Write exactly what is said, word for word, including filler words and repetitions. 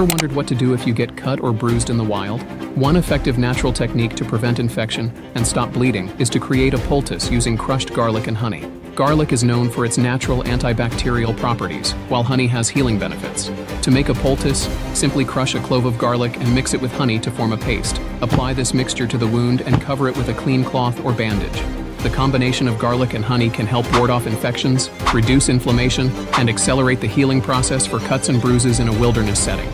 Ever wondered what to do if you get cut or bruised in the wild? One effective natural technique to prevent infection and stop bleeding is to create a poultice using crushed garlic and honey. Garlic is known for its natural antibacterial properties, while honey has healing benefits. To make a poultice, simply crush a clove of garlic and mix it with honey to form a paste. Apply this mixture to the wound and cover it with a clean cloth or bandage. The combination of garlic and honey can help ward off infections, reduce inflammation, and accelerate the healing process for cuts and bruises in a wilderness setting.